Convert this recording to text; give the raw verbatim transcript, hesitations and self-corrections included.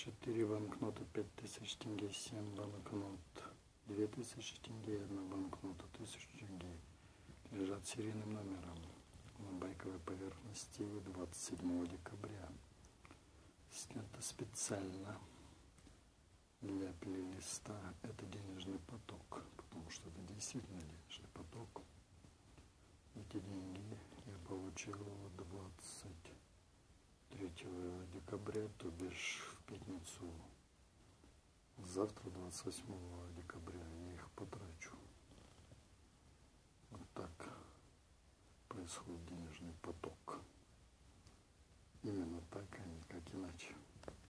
четыре банкнота пять тысяч тенге, семь банкнот две тысячи тенге, одна банкнота тысяча тенге лежат серийным номером на байковой поверхности двадцать седьмого декабря. Снято специально для плейлиста. Это денежный поток, потому что это действительно денежный поток. Эти деньги я получил двадцать третьего декабря, то бишь в пятницу. Завтра, двадцать восьмого декабря, я их потрачу. Вот так происходит денежный поток.